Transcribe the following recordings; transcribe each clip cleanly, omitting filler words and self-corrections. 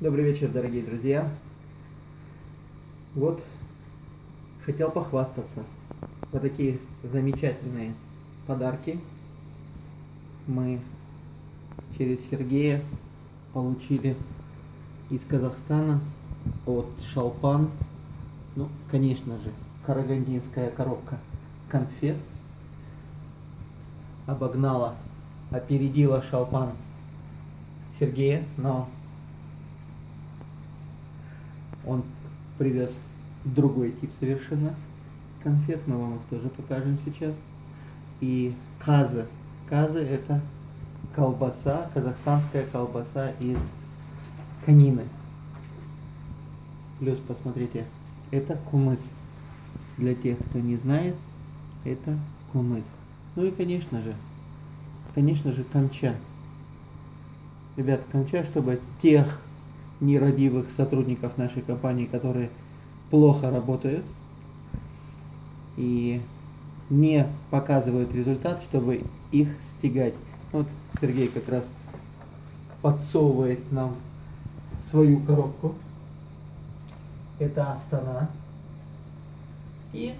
Добрый вечер, дорогие друзья. Вот, хотел похвастаться. Вот такие замечательные подарки мы через Сергея получили из Казахстана от Шалпан. Ну, конечно же, карагандинская коробка конфет обогнала, опередила Шалпан Сергея, но он привез другой тип совершенно конфет, мы вам их тоже покажем сейчас. И казы. Казы — это колбаса, казахстанская колбаса из конины. Плюс, посмотрите, это кумыс. Для тех, кто не знает, это кумыс. Ну и, конечно же, камча. Ребят, камча, чтобы тех нерадивых сотрудников нашей компании, которые плохо работают и не показывают результат, чтобы их стигать. Вот Сергей как раз подсовывает нам свою коробку. Это Астана. И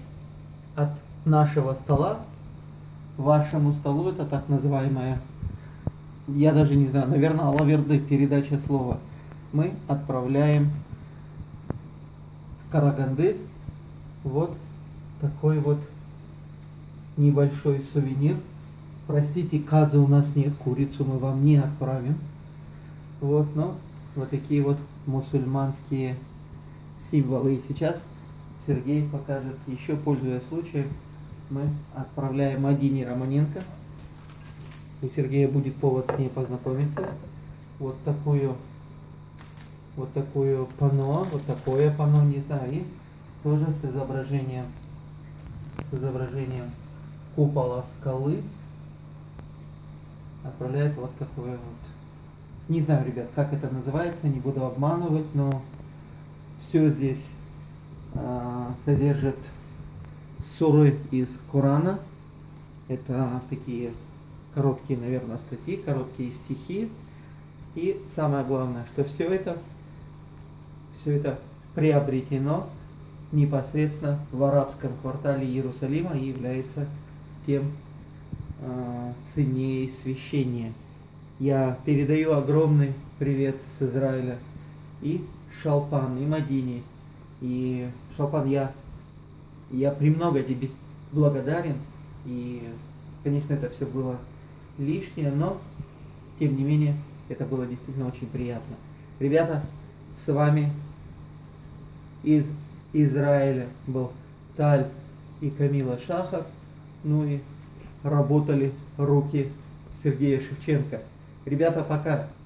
от нашего стола к вашему столу, это так называемая, я даже не знаю, наверное, алаверды, передача слова. Мы отправляем в Караганды вот такой вот небольшой сувенир. Простите, казы у нас нет, курицу мы вам не отправим. Вот, но вот такие вот мусульманские символы. И сейчас Сергей покажет, еще пользуясь случаем, мы отправляем Адине Романенко. У Сергея будет повод с ней познакомиться. Вот такое панно, не знаю, и тоже с изображением купола скалы отправляет вот такое вот. Не знаю, ребят, как это называется, не буду обманывать, но все здесь содержит суры из Корана. Это такие короткие, наверное, статьи, короткие стихи. И самое главное, что все это приобретено непосредственно в арабском квартале Иерусалима и является тем ценнее священия. Я передаю огромный привет с Израиля и Шалпан, и Мадине. И Шалпан, я премного тебе благодарен. И, конечно, это все было лишнее, но, тем не менее, это было действительно очень приятно. Ребята, с вами из Израиля был Таль и Камила Шахар. Ну и работали руки Сергея Шевченко. Ребята, пока!